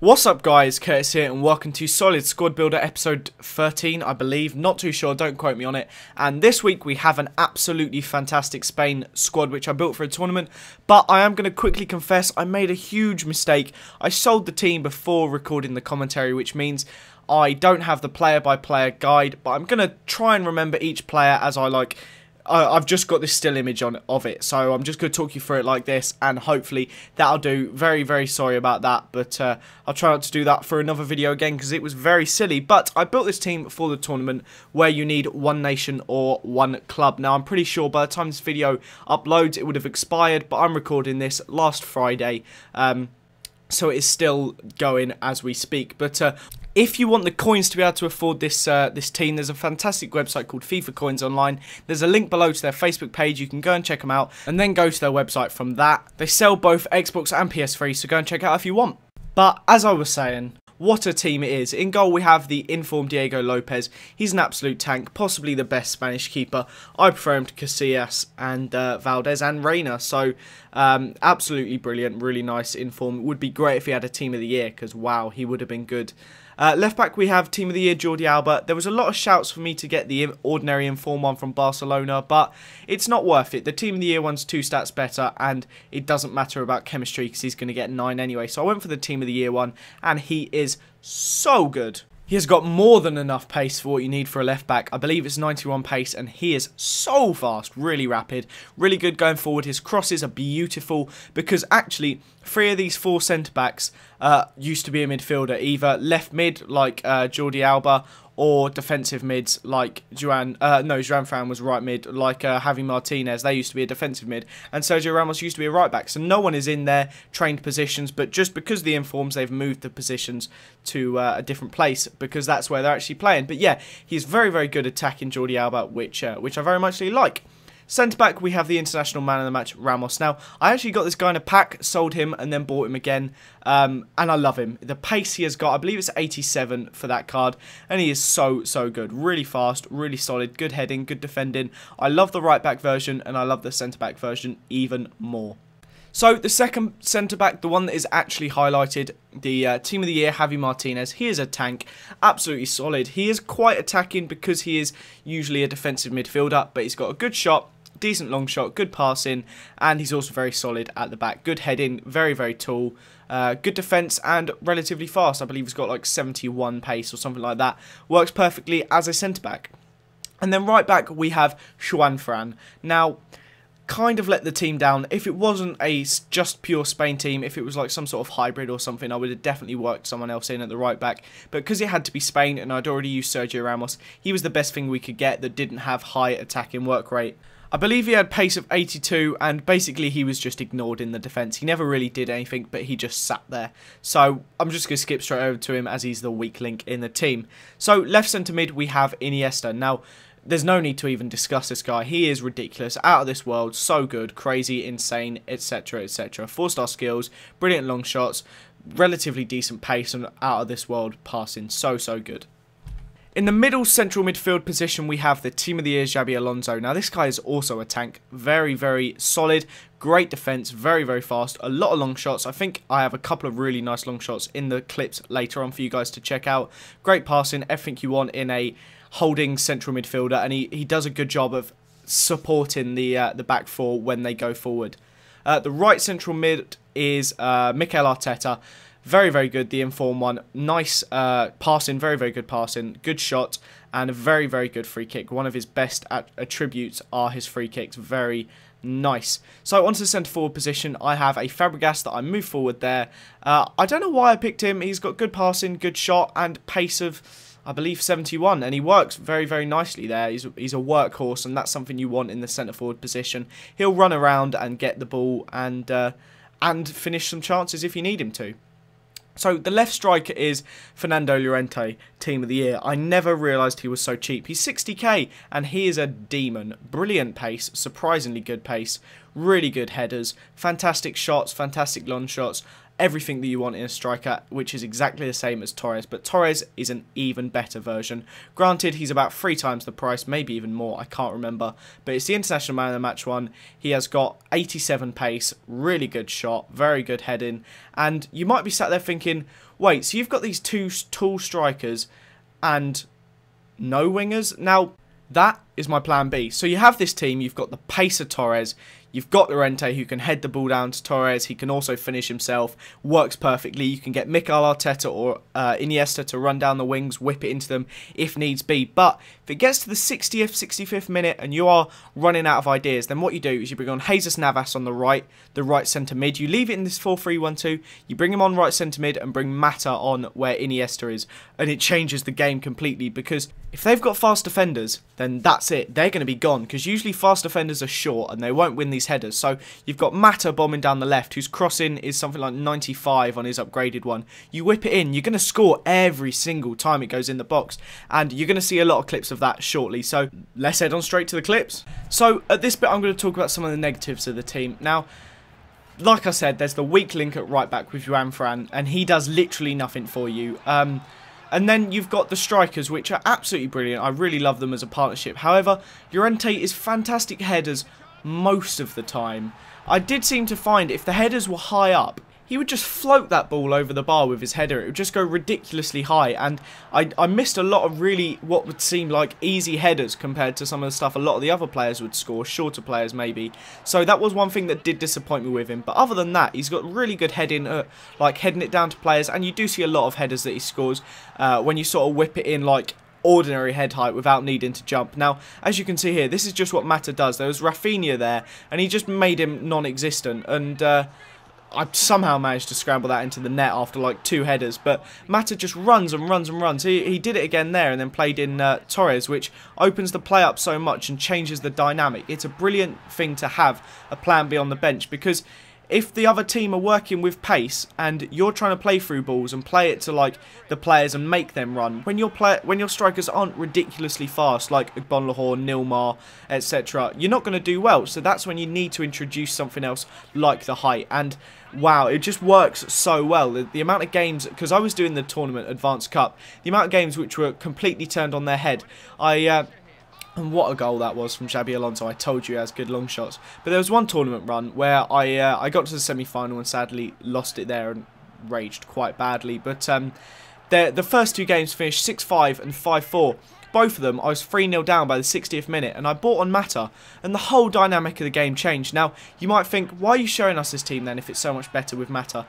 What's up guys, Curtis here and welcome to Solid Squad Builder episode 13, I believe, not too sure, don't quote me on it. And this week we have an absolutely fantastic Spain squad which I built for a tournament, but I am going to quickly confess I made a huge mistake. I sold the team before recording the commentary, which means I don't have the player by player guide, but I'm going to try and remember each player as I like. I've just got this still image of it, so I'm just going to talk you through it like this, and hopefully that'll do. Very, very sorry about that, but I'll try not to do that for another video again, because it was very silly. But I built this team for the tournament, where you need one nation or one club. Now, I'm pretty sure by the time this video uploads, it would have expired, but I'm recording this last Friday, so it is still going as we speak. But if you want the coins to be able to afford this this team, there's a fantastic website called FIFA Coins Online. There's a link below to their Facebook page. You can go and check them out and then go to their website from that. They sell both Xbox and PS3, so go and check it out if you want. But as I was saying, what a team it is. In goal, we have the informed Diego Lopez. He's an absolute tank, possibly the best Spanish keeper. I prefer him to Casillas and Valdez and Reyna. So, absolutely brilliant, really nice inform. Would be great if he had a team of the year, because, wow, he would have been good. Left back, we have team of the year, Jordi Alba. There was a lot of shouts for me to get the ordinary inform one from Barcelona, but it's not worth it. The team of the year one's 2 stats better, and it doesn't matter about chemistry because he's going to get 9 anyway. So I went for the team of the year one, and he is so good. He has got more than enough pace for what you need for a left back. I believe it's 91 pace, and he is so fast, really rapid, really good going forward. His crosses are beautiful because actually 3 of these 4 centre backs used to be a midfielder, either left mid like Jordi Alba or defensive mids like Juan Fran was right mid like Javi Martinez. They used to be a defensive mid, and Sergio Ramos used to be a right back. So no one is in their trained positions, but just because of the informs, they've moved the positions to a different place because that's where they're actually playing. But yeah, he's very, very good attacking Jordi Alba, which I very much like. Centre back, we have the international man of the match, Ramos. Now, I actually got this guy in a pack, sold him, and then bought him again. And I love him. The pace he has got, I believe it's 87 for that card. And he is so, so good. Really fast, really solid, good heading, good defending. I love the right back version, and I love the centre back version even more. So, the second centre-back, the one that is actually highlighted, the team of the year, Javi Martinez. He is a tank, absolutely solid. He is quite attacking because he is usually a defensive midfielder, but he's got a good shot, decent long shot, good passing, and he's also very solid at the back. Good heading, very, very tall, good defence, and relatively fast. I believe he's got like 71 pace or something like that. Works perfectly as a centre-back. And then right back, we have Juan Fran. Now, kind of let the team down. If it wasn't a just pure Spain team, if it was like some sort of hybrid or something, I would have definitely worked someone else in at the right back, but because it had to be Spain and I'd already used Sergio Ramos, he was the best thing we could get that didn't have high attacking work rate. I believe he had pace of 82, and basically he was just ignored in the defence. He never really did anything, but he just sat there. So I'm just going to skip straight over to him as he's the weak link in the team. So left centre mid, we have Iniesta. Now, there's no need to even discuss this guy. He is ridiculous, out of this world, so good, crazy, insane, etc, etc. 4-star skills, brilliant long shots, relatively decent pace, and out of this world passing, so, so good. In the middle central midfield position, we have the team of the year, Xabi Alonso. Now, this guy is also a tank. Very, very solid. Great defence. Very, very fast. A lot of long shots. I think I have a couple of really nice long shots in the clips later on for you guys to check out. Great passing. Everything you want in a holding central midfielder. And he does a good job of supporting the back four when they go forward. The right central mid is Mikel Arteta. Very, very good, the inform one. Nice passing, very, very good passing. Good shot and a very, very good free kick. One of his best attributes are his free kicks. Very nice. So onto the centre forward position, I have a Fabregas that I move forward there. I don't know why I picked him. He's got good passing, good shot and pace of, I believe, 71, and he works very, very nicely there. He's a workhorse, and that's something you want in the centre forward position. He'll run around and get the ball and finish some chances if you need him to. So the left striker is Fernando Llorente, team of the year. I never realised he was so cheap. He's 60k and he is a demon. Brilliant pace, surprisingly good pace, really good headers, fantastic shots, fantastic long shots. everything that you want in a striker, which is exactly the same as Torres, but Torres is an even better version. Granted, he's about 3 times the price, maybe even more, I can't remember, but it's the International Man of the Match one. He has got 87 pace, really good shot, very good heading, and you might be sat there thinking, wait, so you've got these 2 tall strikers and no wingers? Now, that is my plan B. So you have this team, you've got the pace of Torres, you've got Llorente who can head the ball down to Torres, he can also finish himself, works perfectly. You can get Mikel Arteta or Iniesta to run down the wings, whip it into them if needs be. But if it gets to the 60th, 65th minute and you are running out of ideas, then what you do is you bring on Jesus Navas on the right centre mid. You leave it in this 4-3-1-2, you bring him on right centre mid and bring Mata on where Iniesta is. And it changes the game completely, because if they've got fast defenders, then that's it. They're going to be gone, because usually fast defenders are short and they won't win these headers. So you've got Mata bombing down the left, whose crossing is something like 95 on his upgraded one. You whip it in, you're going to score every single time it goes in the box, and you're going to see a lot of clips of that shortly. So let's head on straight to the clips. So at this bit, I'm going to talk about some of the negatives of the team. Now, like I said, there's the weak link at right back with Juan Fran, and he does literally nothing for you. And then you've got the strikers, which are absolutely brilliant. I really love them as a partnership. However, Llorente is fantastic headers most of the time. I did seem to find if the headers were high up, he would just float that ball over the bar with his header. It would just go ridiculously high, and I missed a lot of really what would seem like easy headers compared to some of the stuff a lot of the other players would score, shorter players maybe. So that was one thing that did disappoint me with him. But other than that, he's got really good heading, like heading it down to players, and you do see a lot of headers that he scores when you sort of whip it in like ordinary head height without needing to jump. Now, as you can see here, this is just what Mata does. There was Rafinha there, and he just made him non-existent, and I somehow managed to scramble that into the net after like 2 headers, but Mata just runs and runs and runs. He did it again there and then played in Torres, which opens the play up so much and changes the dynamic. It's a brilliant thing to have a plan B on the bench, because if the other team are working with pace and you're trying to play through balls and play it to like the players and make them run, when your strikers aren't ridiculously fast like Ogbonlahor, Nilmar, etc., you're not going to do well. So that's when you need to introduce something else like the height, and wow, it just works so well. The amount of games, because I was doing the tournament Advanced Cup, the amount of games which were completely turned on their head. And what a goal that was from Xabi Alonso. I told you he has good long shots. But there was one tournament run where I got to the semi-final and sadly lost it there and raged quite badly. But the first 2 games finished 6-5 and 5-4. Both of them, I was 3-0 down by the 60th minute, and I bought on Mata, and the whole dynamic of the game changed. Now, you might think, why are you showing us this team then if it's so much better with Mata?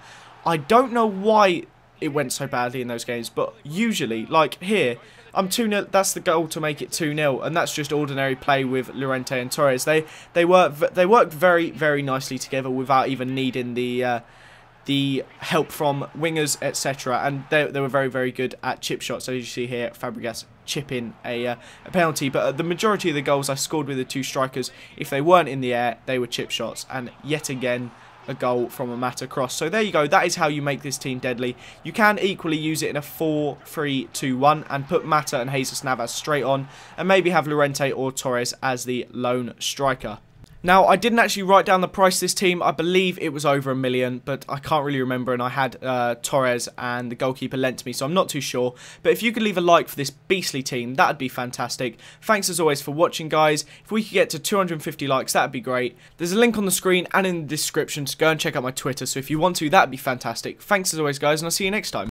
I don't know why it went so badly in those games, but usually, like here, I'm 2-0, that's the goal to make it 2-0, and that's just ordinary play with Llorente and Torres. They worked very, very nicely together without even needing the help from wingers, etc., and they were very, very good at chip shots. So as you see here, Fabregas chipping a penalty, but the majority of the goals I scored with the 2 strikers, if they weren't in the air, they were chip shots, and yet again, a goal from a Mata cross. So there you go, that is how you make this team deadly. You can equally use it in a 4-3-2-1 and put Mata and Jesus Navas straight on, and maybe have Llorente or Torres as the lone striker. Now, I didn't actually write down the price of this team. I believe it was over $1 million, but I can't really remember, and I had Torres and the goalkeeper lent to me, so I'm not too sure. But if you could leave a like for this beastly team, that'd be fantastic. Thanks as always for watching, guys. If we could get to 250 likes, that'd be great. There's a link on the screen and in the description to go and check out my Twitter, so if you want to, that'd be fantastic. Thanks as always, guys, and I'll see you next time.